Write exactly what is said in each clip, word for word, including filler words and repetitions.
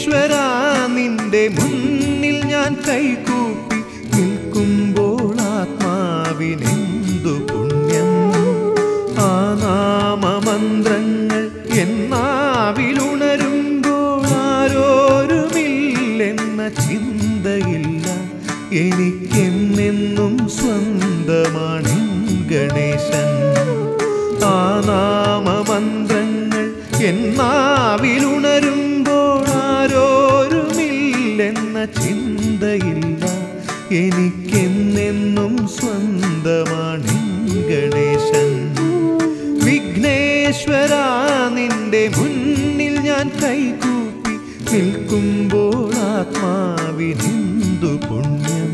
ഈശ്വരാ നിന്റെ മുന്നിൽ ഞാൻ കൈകൂപ്പി നിൽക്കുമ്പോൾ ആത്മാവിനെന്തു പുണ്യം. ആ നാമമന്ത്രങ്ങൾ എന്നാവിലുണരുമ്പോൾ ആരോരുമില്ലെന്ന ചിന്തയില്ല. എനിക്കെന്നെന്നും സ്വന്തമാണ് ഗണേശൻ. ആ നാമമന്ത്രങ്ങൾ എന്നാവിലുണരുമ്പോൾ ആരോരുമില്ലെന്ന ചിന്തയില്ല. എനിക്കെന്നെന്നും സ്വന്തമാണ് ഗണേശൻ. വിഘ്നേശ്വര നിന്റെ മുന്നിൽ ഞാൻ കൈകൂപ്പി നിൽക്കുമ്പോൾ ആത്മാവിനെന്തു പുണ്യം.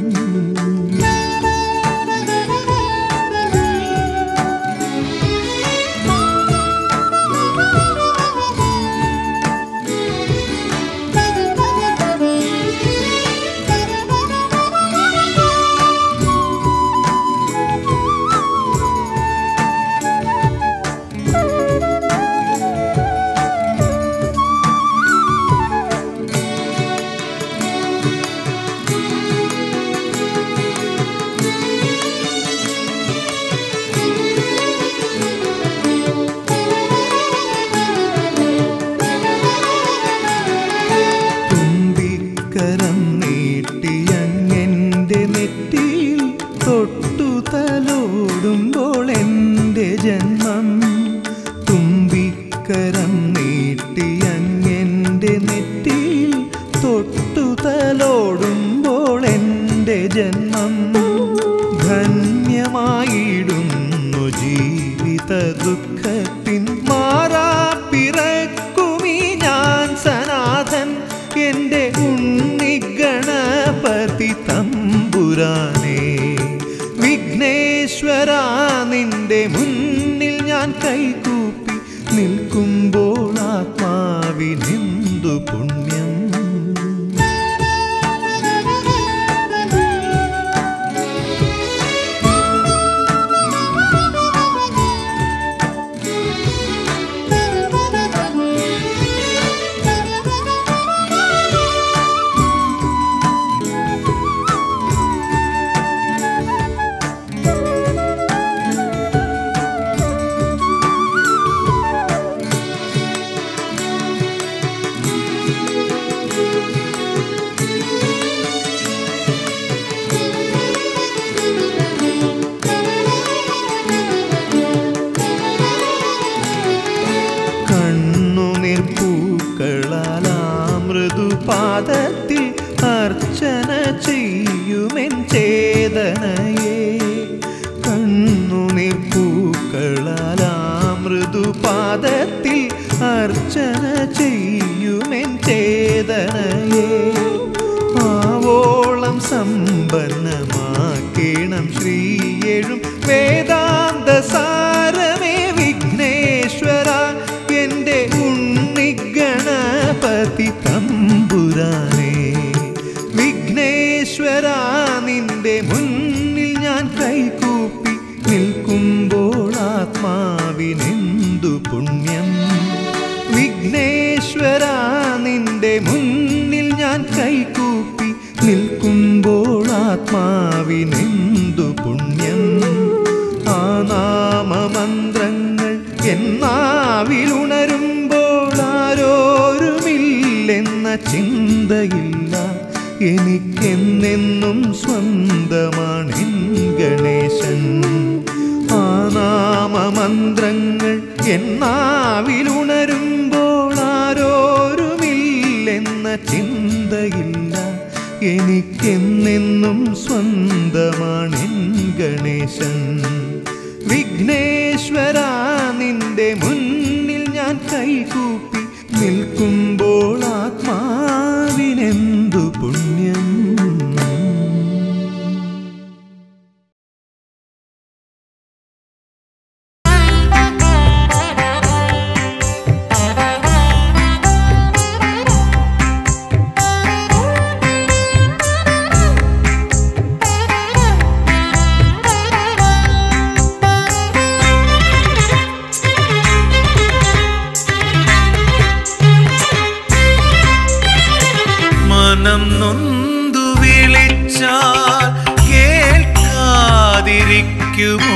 മനം നൊന്തു വിളിച്ചാൽ കേൾക്കാതിരിക്കുമോ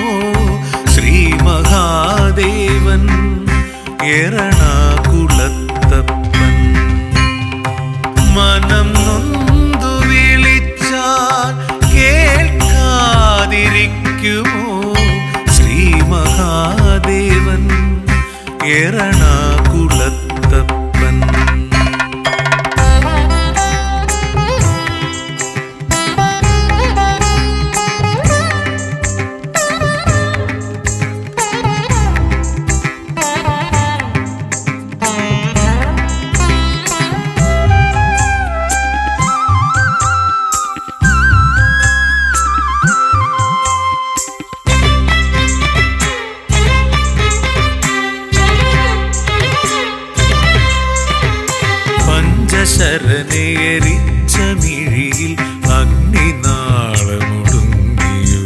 ശ്രീ മഹാദേവൻ എറണാകുളത്തപ്പൻ. മനം നൊന്തു വിളിച്ചാൽ കേൾക്കാതിരിക്കുമോ ശ്രീ മഹാദേവൻ എറണാകുളത്തപ്പൻ. ശരണേരിച്ച മിഴിയിൽ അഗ്നിനാളമുടുങ്ങിയോ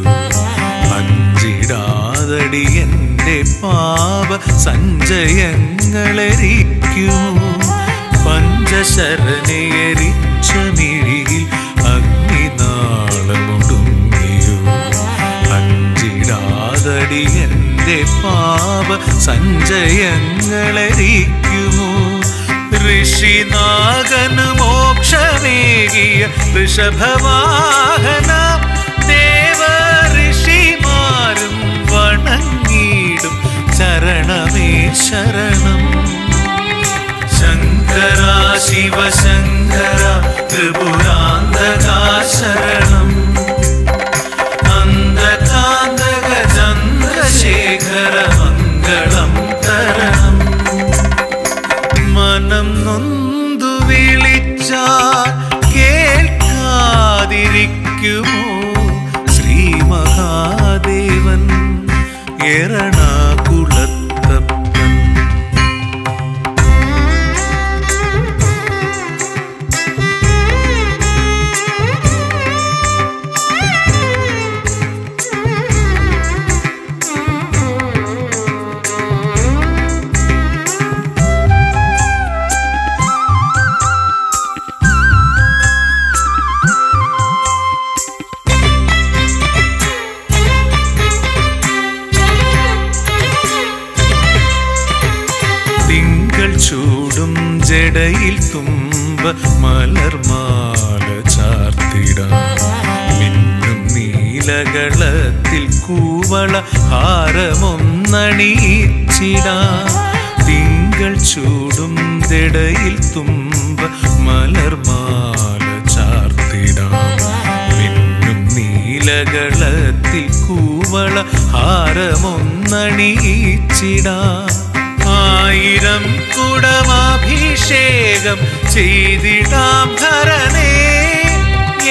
അഞ്ചിടാതടി എൻ്റെ പാപ സഞ്ചയങ്ങളെരിക്കൂ. പഞ്ചശരണേരിച്ച മിഴിയിൽ അഗ്നിനാളമുടുങ്ങിയോ അഞ്ചിടാതടി എൻ്റെ പാപ സഞ്ചയങ്ങളെരിക്കുമോ ഋഷിനാഗൻ മോക്ഷമേകിയ ഋഷഭവാഹന ദേവ ഋഷിമാരും വണങ്ങിയിടും ശരണമേ ശരണം. ശങ്കര ശിവശങ്കര ത്രിപുരാന്തക ശരണം അന്തകാന്തക ചന്ദ്രശേഖര മംഗളം തരണം. മനം നൊന്തു വിളിച്ചാൽ കേൾക്കാതിരിക്കുമോ ശ്രീ മഹാദേവൻ എറണാകുളത്തപ്പൻ. ജടയിൽ തുമ്പ മലർമാല ചാർത്തിടാം മിന്നും നീലകളത്തിൽ കൂവള ഹാരമൊന്നണിയിച്ചിടാം. തിങ്കൾ ചൂടും ജടയിൽ തുമ്പ മലർമാല ചാർത്തിടാം മിന്നും നീലകളത്തിൽ കൂവള ഹാരമൊന്നണിയിച്ചിടാം. ആയിരം കുടമാഭിഷേകം ചെയ്തിടാം ധരനേ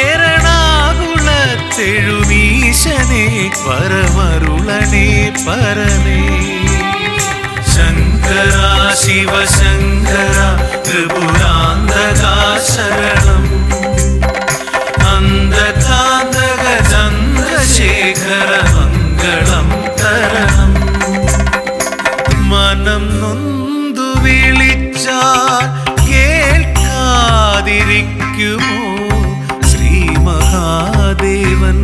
എറണാകുളത്തെഴുമീശനേ വരമരുളനേ പരനേ. ശങ്കര ശിവശങ്കര ത്രിപുരാന്തക ശരണം അന്തകാന്തക ചന്ദ്രശേഖര മംഗളം തരണം. മനം നൊന്തു വിളിച്ചാൽ കേൾക്കാതിരിക്കുമോ ശ്രീ മഹാദേവൻ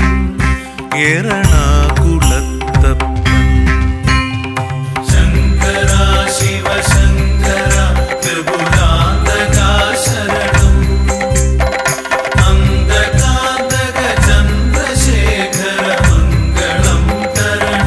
എറണാകുളത്തപ്പൻ. ശങ്കര ശിവശങ്കര ത്രിപുരാന്തക ശരണം അന്തകാന്തക ചന്ദ്രശേഖര മംഗളം തരണം.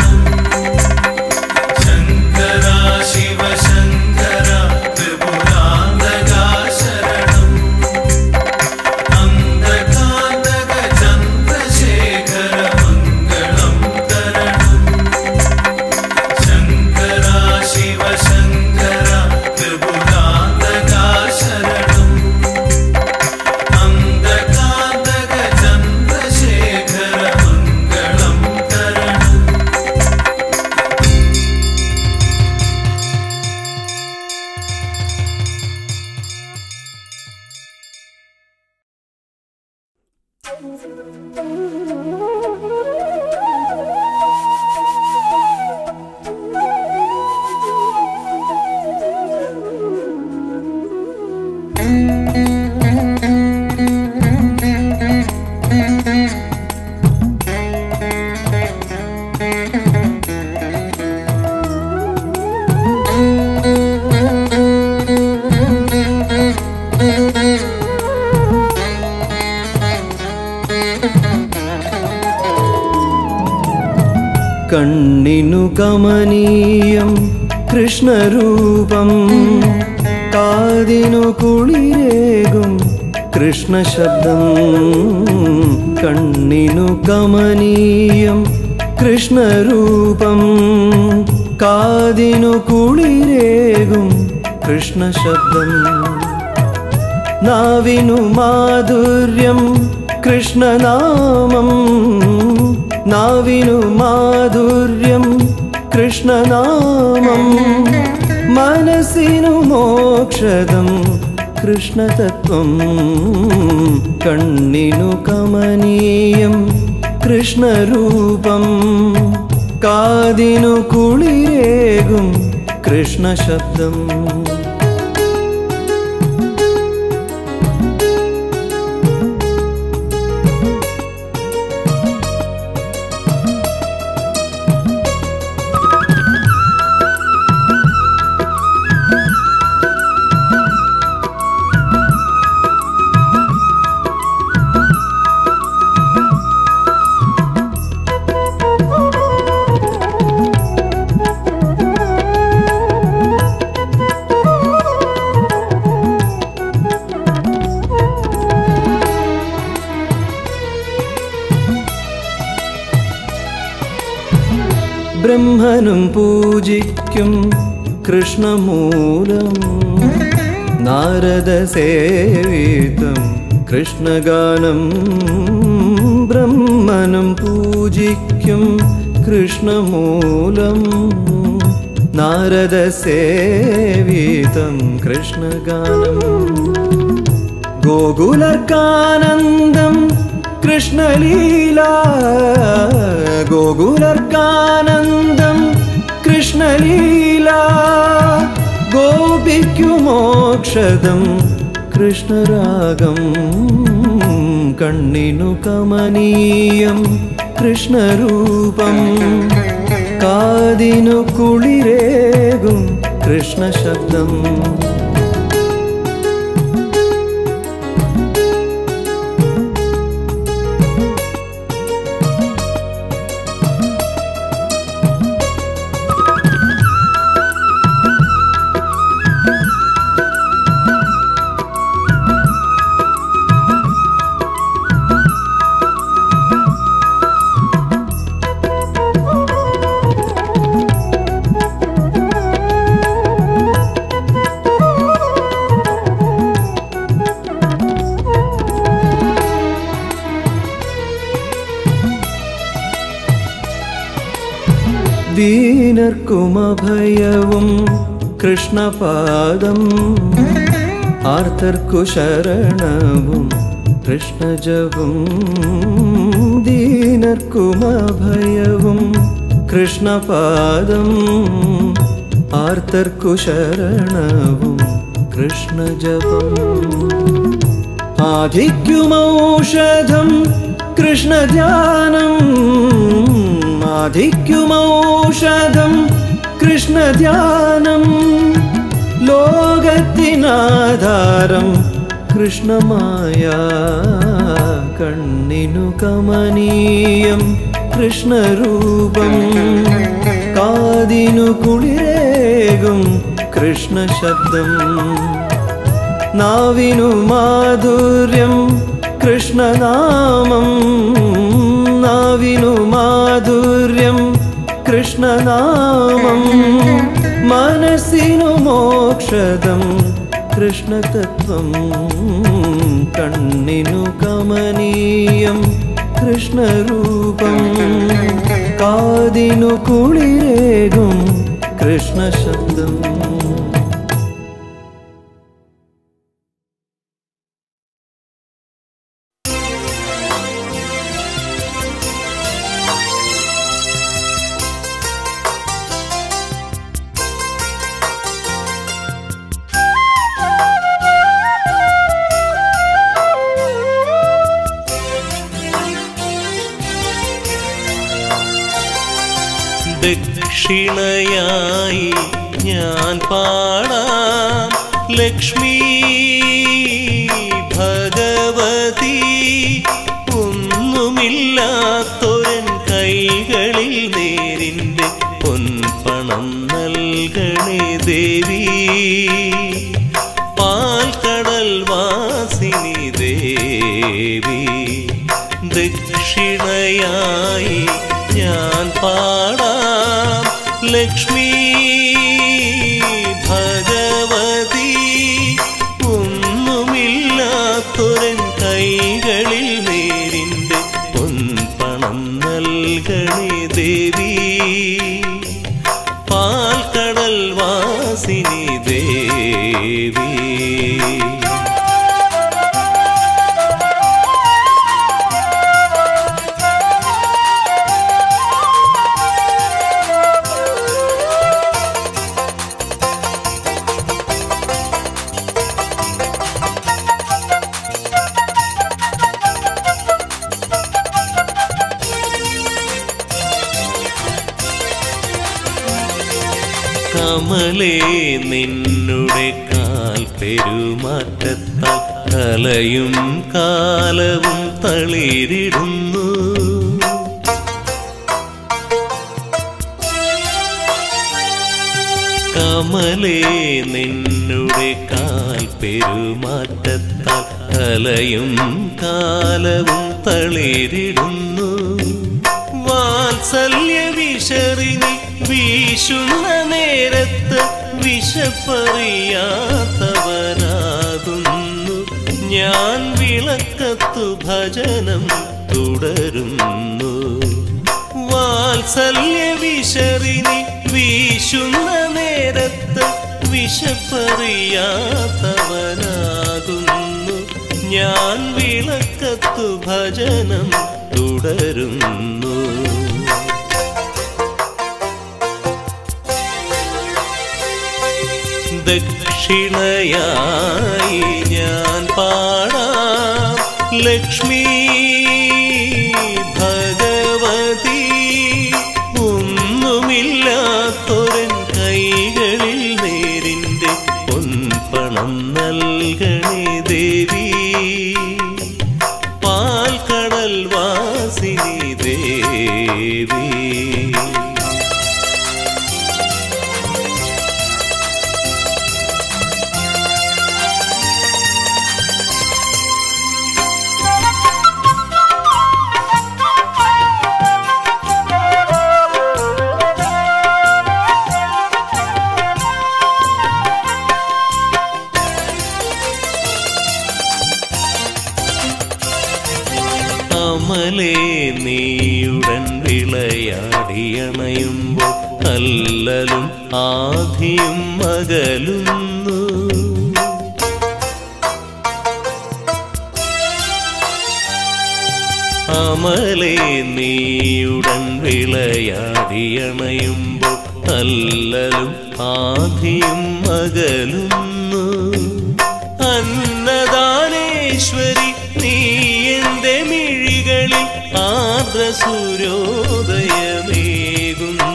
Thank you. कण्णिनु कमनीयं कृष्णरूपं कादिनु कुळिरेगुं कृष्णशब्दं कण्णिनु कमनीयं कृष्णरूपं कादिनु कुळिरेगुं कृष्णशब्दं नाविनु माधुर्यं कृष्णनामं नाविनु माधुर्यं कृष्णनामं मनसिनु मोक्षदं कृष्णतत्त्वं कण्णिनु कमनीयं कृष्णरूपं कादिनु कुळिरेगुं कृष्णशब्दं ब्रह्मनुं पूजिक्कुं कृष्णमूलं नारदसेवितं कृष्णगानं ब्रह्मनुं पूजिक्कुं कृष्णमूलं नारदसेवितं कृष्णगानं गोकुलार्कानन्दं कृष्णलीला गोकुलार्कानन्दं कृष्णलीला गोपिक्कु मोक्षदं कृष्णरागं कण्णिनु कमनीयं कृष्णरूपं कादिनु कुळिरेगुं कृष्णशब्दं दीनर्कुमभयवं कृष्णपादं आर्तर्कु शरणवं कृष्णजपं दीनर्कुमभयवं कृष्णपादं आर्तर्कु शरणवं कृष्णजपं आधिक्यमौषधं कृष्णध्यानम् आधिक्यमौषधं कृष्णध्यानं लोकतिनाधारं कृष्णमाया कण्णिनु कमनीयं कृष्णरूपं कादिनु कुळिरेगुं कृष्णशब्दं नाविनु माधुर्यं कृष्णनामं नाविनु माधुर्यं कृष्णनामं मनसिनु मोक्षदं कृष्णतत्त्वं कण्णिनु कमनीयं कृष्णरूपं कादिनु कुळिरेगुं कृष्णशब्दम्। दक्षिणयायि ज्ञान पाणां लक्ष्मी भगवती ഒന്നുമില്ലാത്തൊരൻ കൈകളിൽ നേരി ദേവി ദക്ഷിണയായി ഞാൻ പാടാം ലക്ഷ്മി ഭഗവതി ഒന്നുമില്ലാത്തൊരൻ കൈകളിൽ നേരിൻ്റെ പൊൻപണം നൽകണേ ദേവി പാൽക്കടൽ വാസിനി ദേവി കമലേ നിന്നുടെ കാൽ പെരുമാറ്റത്താൽ കലയും കാലവും തളിരിടുന്നു കമലേ നിന്നുടെ കാൽ പെരുമാറ്റത്താൽ കലയും കാലവും തളിരിടുന്നു വാത്സല്യ വിശറിനി വീശുന്ന നേരത്ത് വിശപ്പറിയാത്തവനാകുന്നു ഞാൻ വിളക്കത്തു ഭജനം തുടരുന്നു വാത്സല്യ വിശറിനി വീശുന്ന നേരത്ത് വിശപ്പറിയാത്തവനാകുന്നു ഞാൻ വിളക്കത്തു ഭജനം തുടരുന്നു ദക്ഷിണയായി ഞാൻ പാടാം ലക്ഷ്മി ഭഗവതി ഒന്നുമില്ലാത്തൊരൻ കൈകളിൽ നേരിൻ്റെ പൊൻപണം നൽകണേ ദേവി പാൽക്കടൽ വാസിനി ദേവി കമലേ നീയുടൻ വിളയാടിയണയുമ്പോൾ അല്ലലും ആധിയും അകലുന്നു കമലേ നീയുടൻ വിളയാടിയണയുമ്പോൾ അല്ലലും ആധിയും അകലുന്നു അന്നദാനേശ്വരി നീ എൻ്റെ ആർദ്ര സൂര്യോദയമേകുന്നു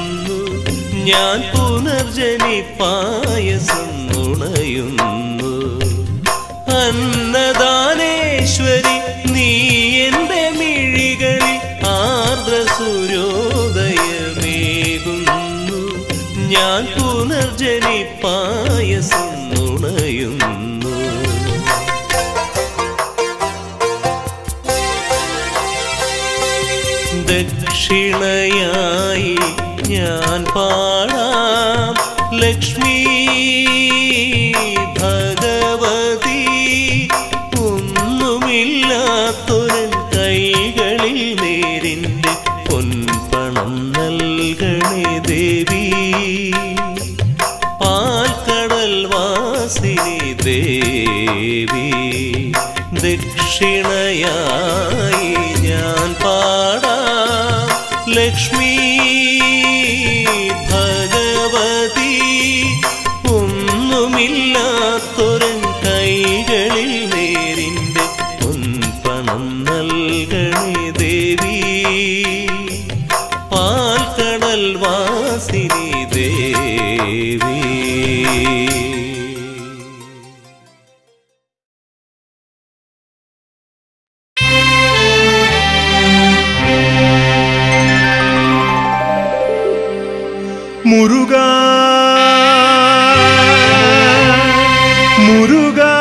ഞാൻ പുനർജനി പായസം ഉണയുന്നു അന്നദാനേശ്വരി നീ എൻ്റെ മിഴികളിൽ ആർദ്ര സൂര്യോദയമേകുന്നു ഞാൻ പുനർജനി പായസം ഉണയുന്നു ദക്ഷിണയായി ഞാൻ പാടാം ലക്ഷ്മി ഭഗവതി ഒന്നുമില്ലാത്തൊരൻ കൈകളിൽ നേരിൻ്റെ പൊൻപണം നൽകണേ ദേവി പാൽക്കടൽ വാസിനി ദേവി ദക്ഷിണയായി ഞാൻ പാടാം ലക്ഷ്മി ഭഗവതി ഒന്നുമില്ലാത്തൊരൻ കൈകളിൽ നേരിൻ്റെ പൊൻപണം നൽകണേ ദേവി പാൽക്കടൽ വാസിനി ദേവി. मुरुगा मुरुगा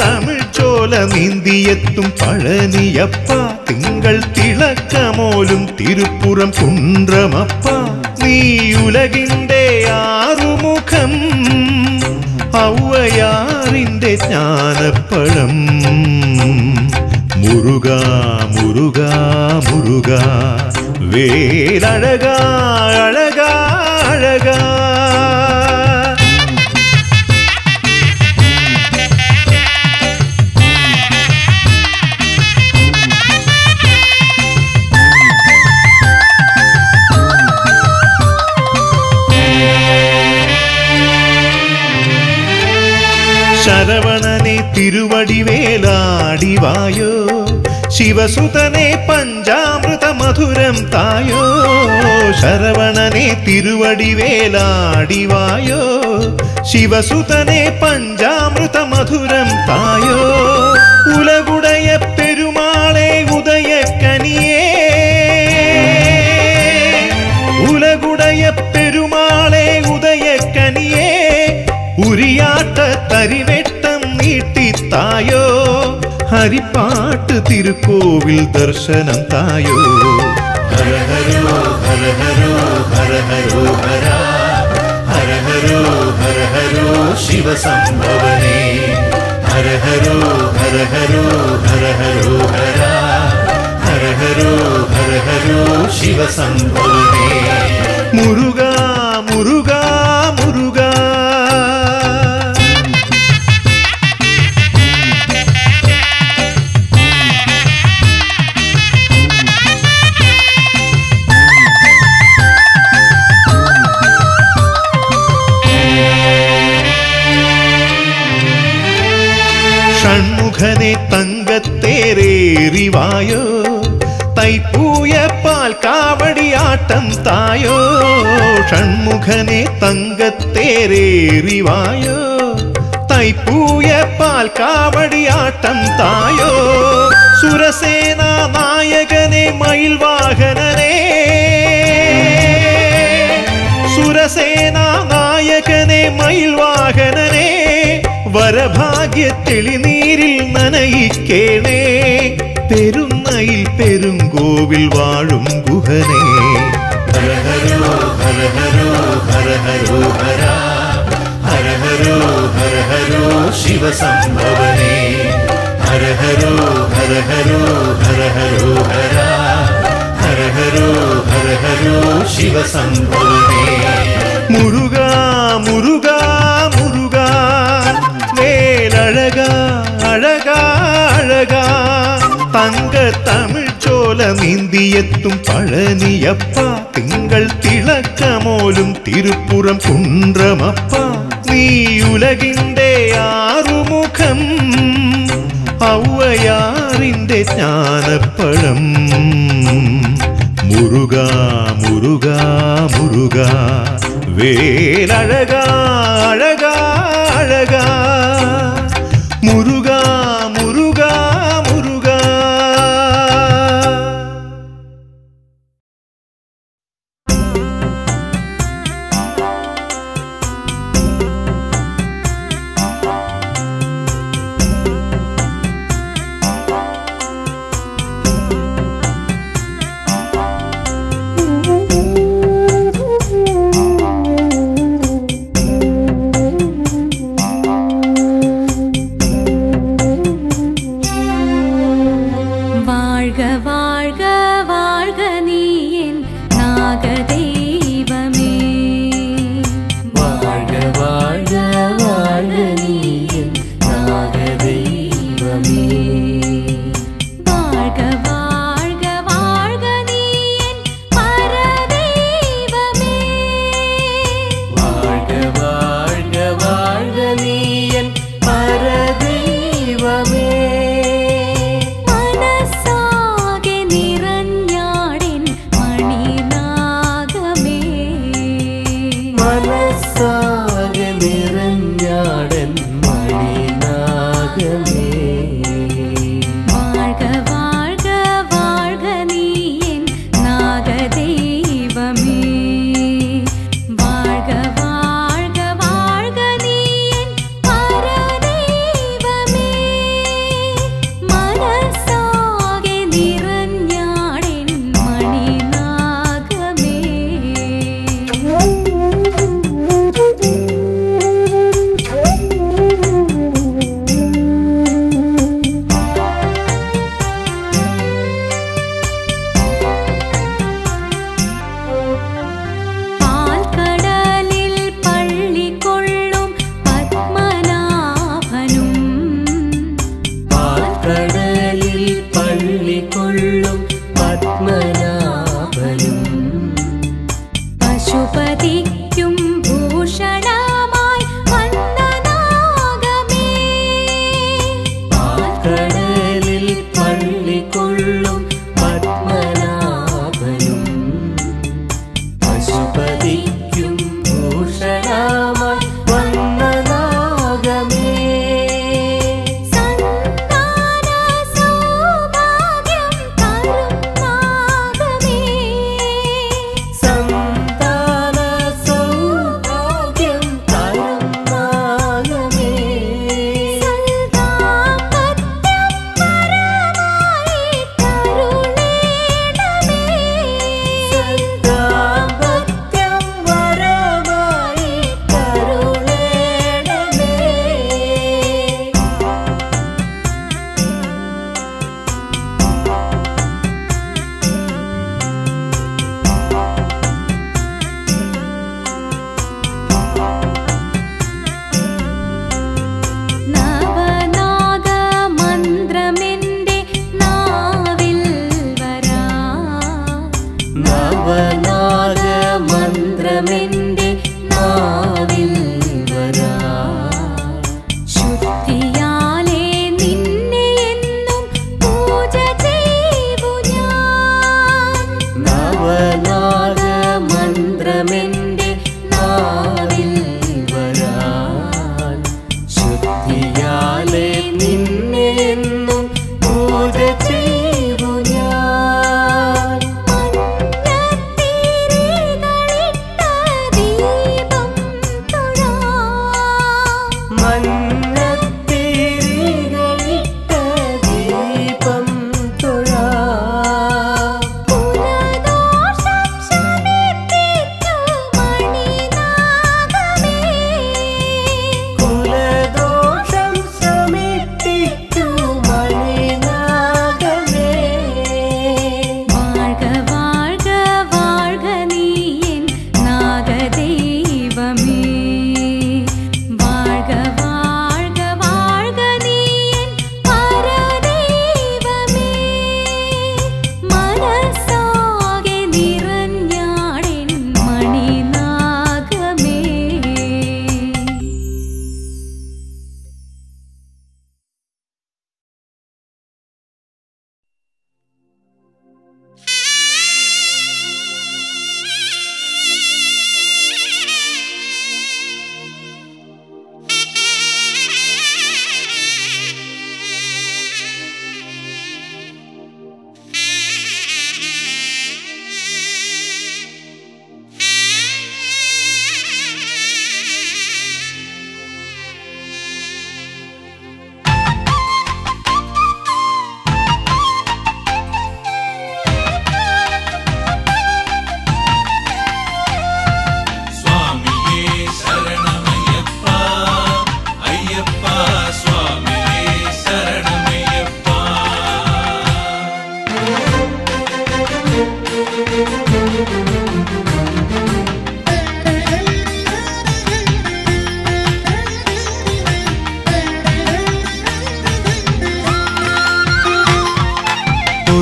തമിഴ്ചോല നീന്തിയെത്തും പഴനിയപ്പ തിങ്കൾ തിളക്കമോലും തിരുപ്പുറം കുണ്ട്രമപ്പ നീ ഉലകിന്റെ ആറുമുഖം ഔവയാറിന്റെ ജ്ഞാനപ്പഴം മുരുക മുരുക മുരുക വേലഴക അഴക അഴക शरवणने तिरुवडी वेलाडी वायो शिवसुतने पंचामृत मधुरम तायो शरवणने तिरुवडी वेलाडी वायो शिवसुतने पंचामृत मधुरम तायो उलगुडय पेरुमाळे उदय कनिये उलगुडय पेरुमाळे उदय कनिये उरियाट तरिवेट्टम नीट्टी तायो हरिपाट्टु तिरुकोविल दर्शनं तायो हर हरो हर हरो हर हरो हरा हर हरो हर हरो शिव संभवने हर हरो हर हरो हर हरो हरा हर हरो हर हरो शिव संभवने मुरुगा मुरुगा मुरुगा षण्मुखने तंगत्तेरेरिवायो तैपूय पाल्कावडियाट्टम तायो षण्मुखने तंगत्तेरेरिवायो तैपूय पाल्कावडियाट्टम तायो सुरसेना नायकने मयिल वाहनने सुरसेना नायकने मयिल वाहनने वरभाग्य तेलिनीरिल ननयिक्केणे पेरुन्नैल पेरुंगोविल वाळुम गुहने हर हरो हर हरो हर हरो हरा हर हरो हर हरो शिव संभवने हर हरो हर हरो हर हरो हरा हर हरो हर हरो शिव संभवने मुरुगा मुरुगा मुरुगा अलगा अलगा अलगा तंग तमिल चोल नींदियत्तुम पळनियप्प तिंगल तिलकमोलुम तिरुपुरम कुंड्रमप्प नी उलगिंदे आरुमुखम औवयारिंदे ज्ञानपळम मुरुगा मुरुगा मुरुगा वेलळगा अलगा अलगा मुरुगा मुरुगा मुरुगा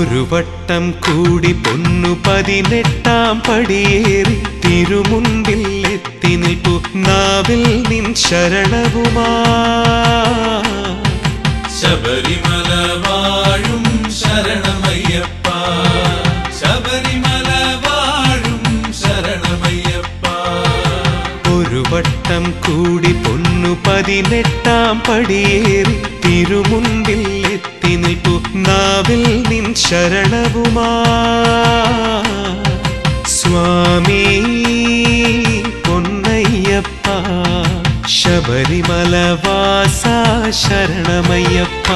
ഒരു വട്ടം കൂടി പൊന്നു പതിനെട്ടാം പടിയേറി തിരുമുൻപിൽ എത്തി നിൽപ്പു നാവിൽ നിൻ ശരണവുമാ ശബരിമല വാഴും ശരണമയ്യപ്പ ശബരിമല വാഴും ശരണമയ്യപ്പ ഒരു വട്ടം കൂടി പൊന്നു പതിനെട്ടാം പടിയേറി തിരുമുൻപിൽ എത്തി നിൽപ്പു നാവിൽ നിൻ ശരണവുമാ സ്വാമി പൊന്നയ്യപ്പ ശബരിമല വാസ ശരണമയ്യപ്പ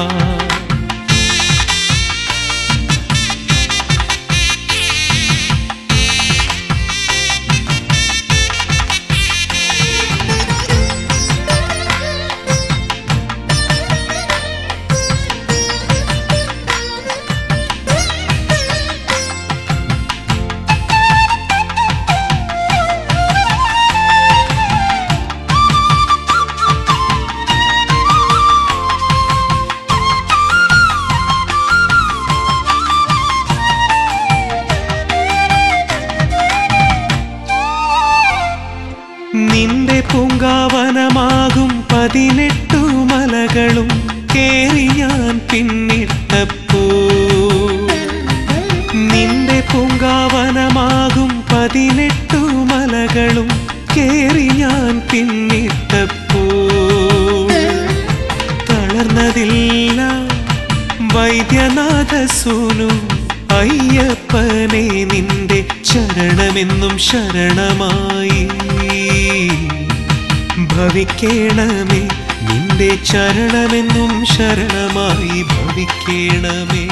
ശരണമായി ഭവിക്കേണമേ നിന്റെ ചരണമെന്നും ശരണമായി ഭവിക്കേണമേ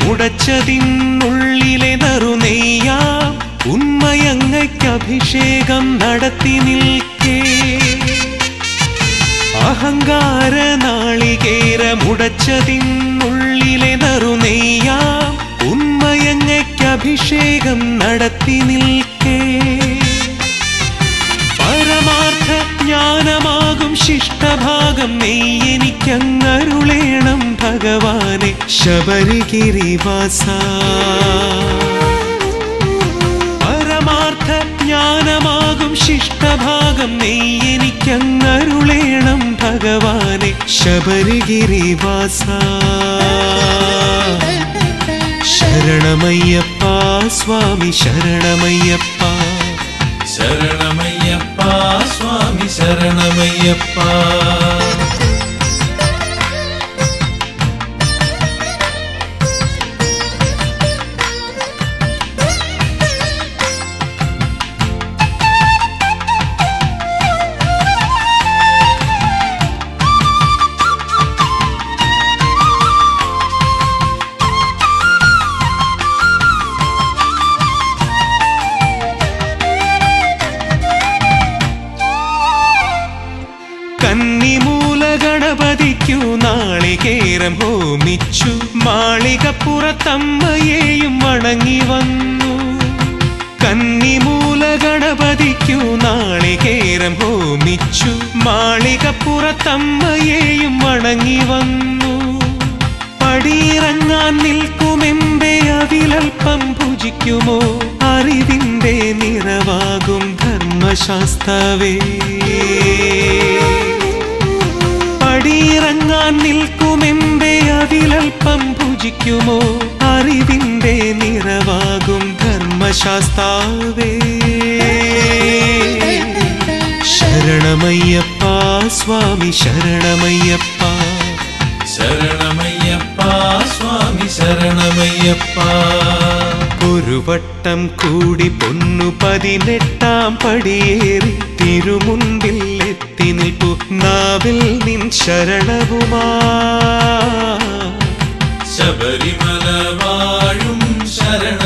മുടച്ചതിനുള്ളിലെ നറുനെയ്യാ ഉന്മയങ്ങയ്ക്ക് അഭിഷേകം നടത്തി നിൽക്കേ അഹങ്കാര നാളികേര മുടച്ചതിനുള്ളിലെ നറുനെയ്യാ ഉന്മയങ്ങയ്ക്ക് അഭിഷേകം നടത്തി നിൽക്കേ പരമാർത്ഥ ജ്ഞാനമാകും ശിഷ്ടഭാഗം നെയ്യെനിക്കങ്ങരുളേണം ഭഗവാനെ ശബരിഗിരിവാസ പരമാർത്ഥ ജ്ഞാനമാകും ശിഷ്ടഭാഗം നെയ്യെനിക്കങ്ങരുളേണം ഭഗവാനെ ശബരിഗിരിവാസ ശരണമയ്യപ്പ സ്വാമി ശരണമയ്യപ്പ ശരണമയ്യപ്പ സ്വാമി ശരണമയ്യപ്പ ഹോമിച്ചു മാളികപ്പുറത്തമ്മയെയും വണങ്ങി വന്നു കന്നിമൂല ഗണപതിക്കു നാളികേരം ഹോമിച്ചു മാളികപ്പുറത്തമ്മയെയും വണങ്ങി വന്നു പടിയിറങ്ങാൻ നിൽക്കുമെമ്പേ അവിലൽപ്പം പൂജിക്കുമോ അറിവിൻ്റെ നിറവാകും ധർമ്മശാസ്താവേ പടിയിറങ്ങാൻ നിൽക്കുമെമ്പേ അവിലൽപ്പം പൂജിക്കുമോ അറിവിൻ്റെ നിറവാകും ധർമ്മശാസ്താവേ ശരണമയ്യപ്പ സ്വാമി ശരണമയ്യപ്പ ശരണമയ്യപ്പ സ്വാമി ശരണമയ്യപ്പ ഒരു വട്ടം കൂടി പൊന്നു പതിനെട്ടാം പടിയേറി തിരുമുൻപിൽ എത്തി നിൽപ്പു നാവിൽ നിൻ ശരണവുമാ ശബരിമല വാഴും ശരണ